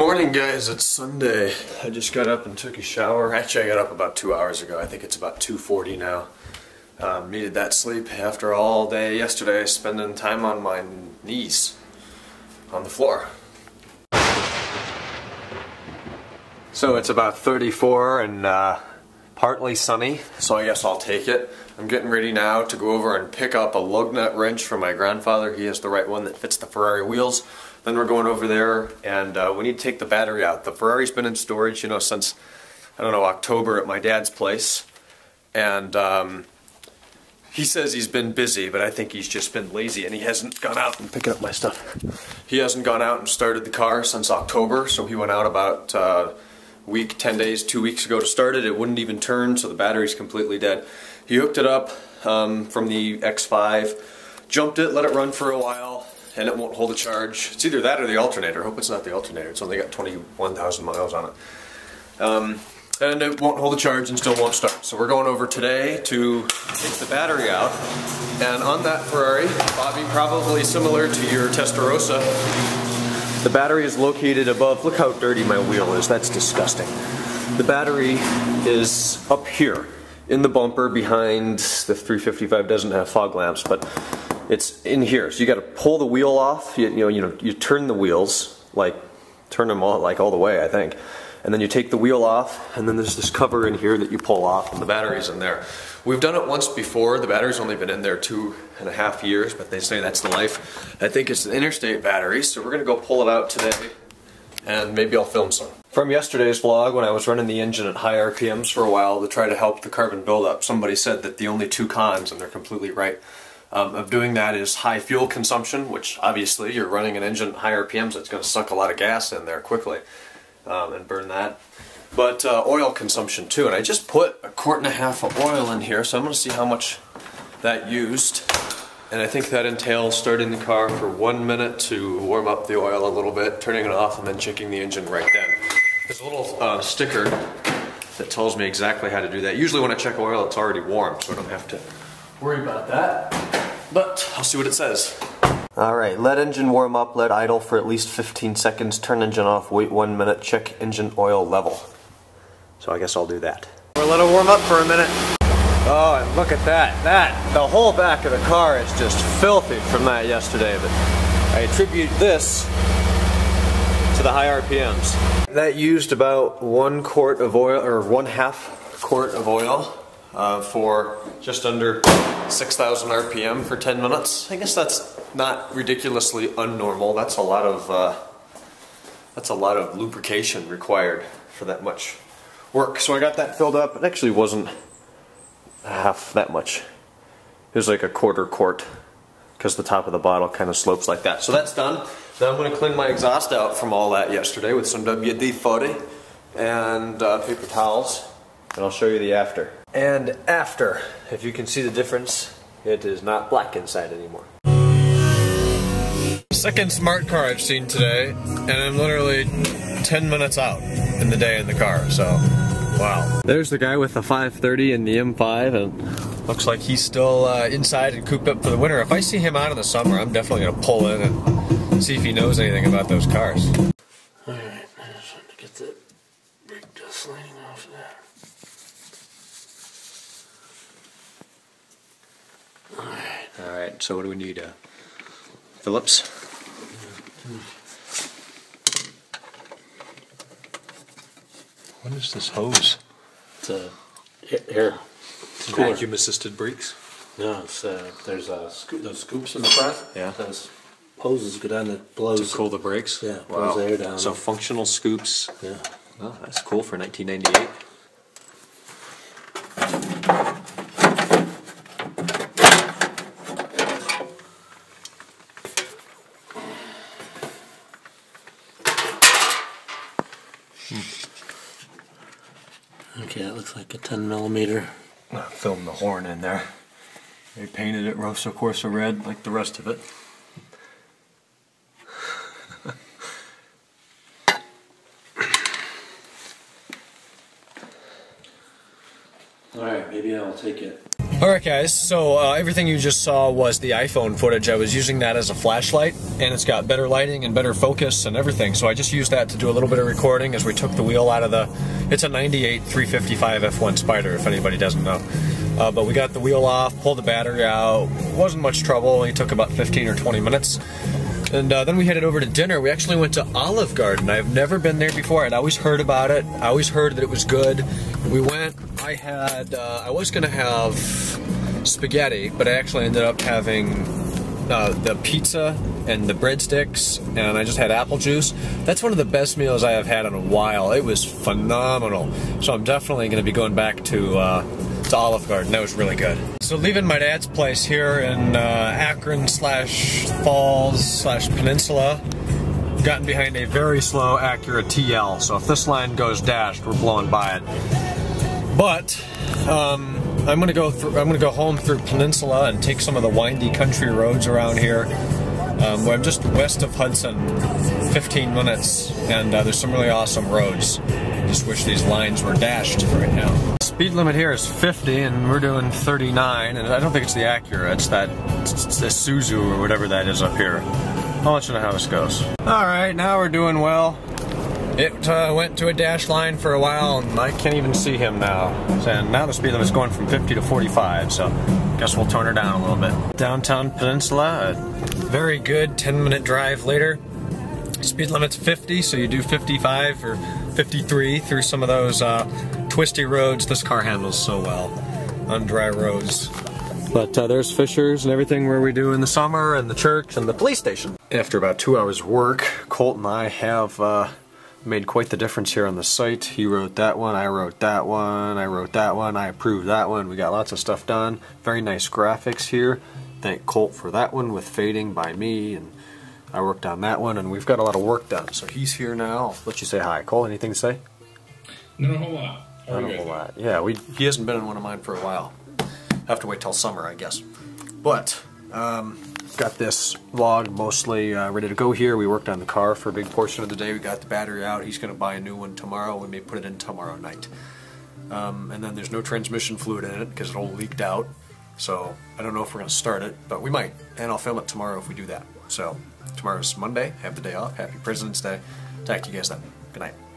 Morning guys, it's Sunday. I just got up and took a shower. Actually, I got up about 2 hours ago. I think it's about 2:40 now. Needed that sleep after all day yesterday spending time on my knees on the floor. So it's about 34 and partly sunny, so I guess I'll take it. I'm getting ready now to go over and pick up a lug nut wrench from my grandfather. He has the right one that fits the Ferrari wheels. Then we're going over there and we need to take the battery out. The Ferrari's been in storage, you know, since, I don't know, October at my dad's place. And he says he's been busy, but I think he's just been lazy and he hasn't gone out and picking up my stuff. He hasn't gone out and started the car since October, so he went out about week, 10 days, 2 weeks ago to start it. It wouldn't even turn, so the battery's completely dead. He hooked it up from the X5, jumped it, let it run for a while, and it won't hold a charge. It's either that or the alternator. I hope it's not the alternator. It's only got 21,000 miles on it. And it won't hold a charge and still won't start. So we're going over today to take the battery out. And on that Ferrari, Bobby, probably similar to your Testarossa, the battery is located above. Look how dirty my wheel is. That's disgusting. The battery is up here in the bumper behind the 355. Doesn't have fog lamps, but it's in here. So you got to pull the wheel off. You know, you turn the wheels, like turn them all, like all the way, I think. And then you take the wheel off, and then there's this cover in here that you pull off, and the battery's in there. We've done it once before. The battery's only been in there 2.5 years, but they say that's the life. I think it's an Interstate battery, so we're gonna go pull it out today, and maybe I'll film some. From yesterday's vlog, when I was running the engine at high RPMs for a while to try to help the carbon buildup, somebody said that the only two cons, and they're completely right, of doing that is high fuel consumption, which obviously you're running an engine at high RPMs, that's gonna suck a lot of gas in there quickly. And burn that, but oil consumption too. And I just put 1.5 quarts of oil in here, so I'm going to see how much that used. And I think that entails starting the car for 1 minute to warm up the oil a little bit, turning it off, and then checking the engine right then. There's a little sticker that tells me exactly how to do that. Usually when I check oil, it's already warm, so I don't have to worry about that. But I'll see what it says. Alright, let engine warm up, let idle for at least 15 seconds, turn engine off, wait 1 minute, check engine oil level. So I guess I'll do that. We'll let it warm up for a minute. Oh, and look at that. The whole back of the car is just filthy from that yesterday, but I attribute this to the high RPMs. That used about 1 quart of oil, or 1/2 quart of oil. For just under 6,000 RPM for 10 minutes. I guess that's not ridiculously unnormal. That's a lot of lubrication required for that much work. So I got that filled up. It actually wasn't half that much. It was like 1/4 quart because the top of the bottle kind of slopes like that. So that's done. Now I'm going to clean my exhaust out from all that yesterday with some WD-40 and paper towels, and I'll show you the after. And after, if you can see the difference, it is not black inside anymore. Second smart car I've seen today, and I'm literally 10 minutes out in the day in the car, so wow. There's the guy with the 530 and the M5, and looks like he's still inside and cooped up for the winter. If I see him out in the summer, I'm definitely going to pull in and see if he knows anything about those cars. Alright, I just want to get that big dust lining off of that. Alright, so what do we need? Phillips? What is this hose? It's a air. Vacuum assisted brakes? No, it's there's those scoops in the front. Yeah. Those hoses go down that blows. To cool the brakes? Yeah, blows the air down. So functional scoops. Yeah. Well, that's cool for 1998. Okay, that looks like a 10mm. I'll film the horn in there. They painted it Rosso Corsa red like the rest of it. Alright, maybe I'll take it. Alright guys, so everything you just saw was the iPhone footage. I was using that as a flashlight, and it's got better lighting and better focus and everything, so I just used that to do a little bit of recording as we took the wheel out of the... It's a 98 355 F1 Spider, if anybody doesn't know. But we got the wheel off, pulled the battery out, wasn't much trouble, only took about 15 or 20 minutes. And then we headed over to dinner. We actually went to Olive Garden. I've never been there before. I'd always heard about it. I always heard that it was good. We went. I had. I was gonna have spaghetti, but I actually ended up having the pizza and the breadsticks, and I just had apple juice. That's one of the best meals I have had in a while. It was phenomenal. So I'm definitely gonna be going back to Olive Garden. That was really good. So leaving my dad's place here in Akron /Falls/Peninsula, gotten behind a very slow Acura TL, so if this line goes dashed, we're blown by it. But I'm gonna go home through Peninsula and take some of the windy country roads around here. Where I'm just west of Hudson, 15 minutes, and there's some really awesome roads. I just wish these lines were dashed right now. Speed limit here is 50, and we're doing 39, and I don't think it's the Acura, it's the Suzuki or whatever that is up here. I'll let you know how this goes. Alright, now we're doing well. It went to a dash line for a while, and I can't even see him now. And now the speed limit's going from 50 to 45, so I guess we'll turn her down a little bit. Downtown Peninsula, a very good 10-minute drive later. Speed limit's 50, so you do 55 or 53 through some of those twisty roads. This car handles so well on dry roads. But there's Fishers and everything where we do in the summer, and the church and the police station. After about 2 hours work, Colt and I have made quite the difference here on the site. He wrote that one, I wrote that one, I wrote that one, I approved that one. We got lots of stuff done. Very nice graphics here. Thank Colt for that one with fading by me, and I worked on that one, and we've got a lot of work done. So he's here now. I'll let you say hi. Colt, anything to say? Not a whole lot. Not a whole lot. Yeah, he hasn't been in one of mine for a while. Have to wait till summer, I guess. But got this vlog mostly ready to go here. We worked on the car for a big portion of the day. We got the battery out. He's going to buy a new one tomorrow. We may put it in tomorrow night. And then there's no transmission fluid in it because it all leaked out. So I don't know if we're going to start it, but we might. And I'll film it tomorrow if we do that. So tomorrow's Monday. Have the day off. Happy President's Day. Talk to you guys then. Good night.